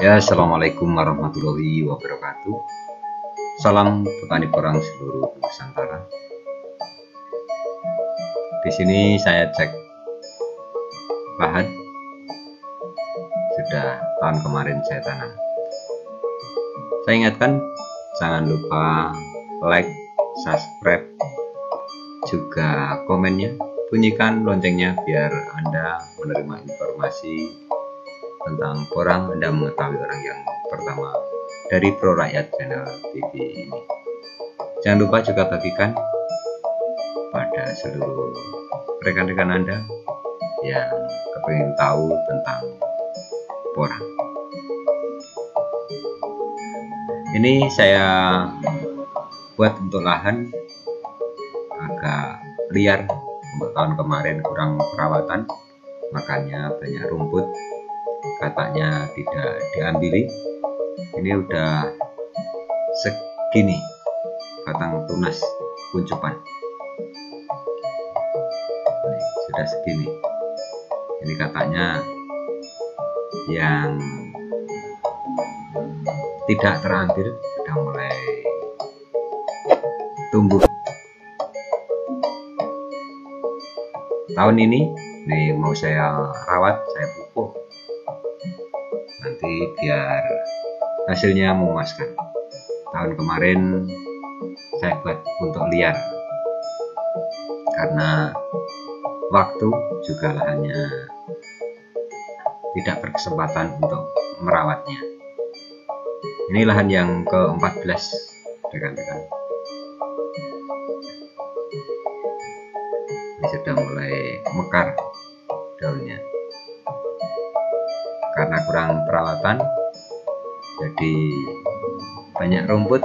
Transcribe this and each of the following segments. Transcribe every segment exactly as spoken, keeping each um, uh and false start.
Ya, assalamualaikum warahmatullahi wabarakatuh. Salam petani porang seluruh Nusantara. Di sini saya cek lahan. Sudah tahun kemarin saya tanam. Saya ingatkan, jangan lupa like, subscribe, juga komennya. Bunyikan loncengnya biar Anda menerima informasi tentang porang, Anda mengetahui orang yang pertama dari Pro Rakyat Channel T V ini. Jangan lupa juga bagikan pada seluruh rekan-rekan Anda yang kepingin tahu tentang porang. Ini saya buat untuk lahan agak liar, tahun kemarin kurang perawatan, makanya banyak rumput. Katanya tidak diambili. Ini udah segini batang tunas kuncupan. Ini sudah segini. Ini katanya yang tidak terambil sudah mulai tumbuh. Tahun ini ini mau saya rawat, saya pupuk. Nanti biar hasilnya memuaskan. Tahun kemarin saya buat untuk liar karena waktu juga lahannya tidak berkesempatan untuk merawatnya. Ini lahan yang ke empat belas rekan-rekan. Ini sudah mulai mekar daunnya. Karena kurang perawatan, jadi banyak rumput.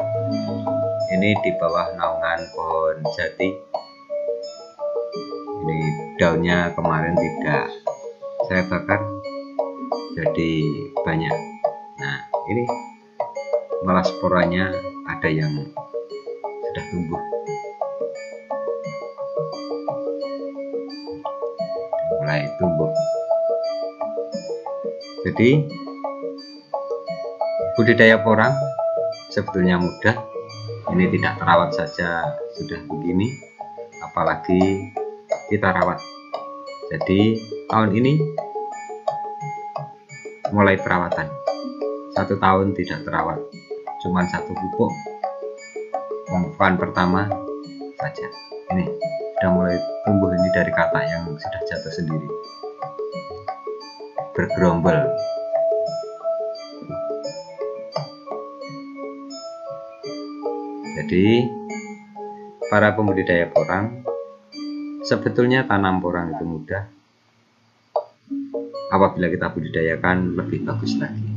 Ini di bawah naungan pohon jati. Ini daunnya kemarin tidak saya bakar, jadi banyak. Nah, ini malah sporanya ada yang sudah tumbuh. Mulai tumbuh. Jadi budidaya porang sebetulnya mudah. Ini tidak terawat saja sudah begini, apalagi kita rawat. Jadi tahun ini mulai perawatan. Satu tahun tidak terawat, cuman satu pupuk pembukaan pertama saja. Ini sudah mulai tumbuh, ini dari katak yang sudah jatuh sendiri. Bergerombol. Jadi para pembudidaya porang, sebetulnya tanam porang itu mudah. Apabila kita budidayakan lebih bagus lagi.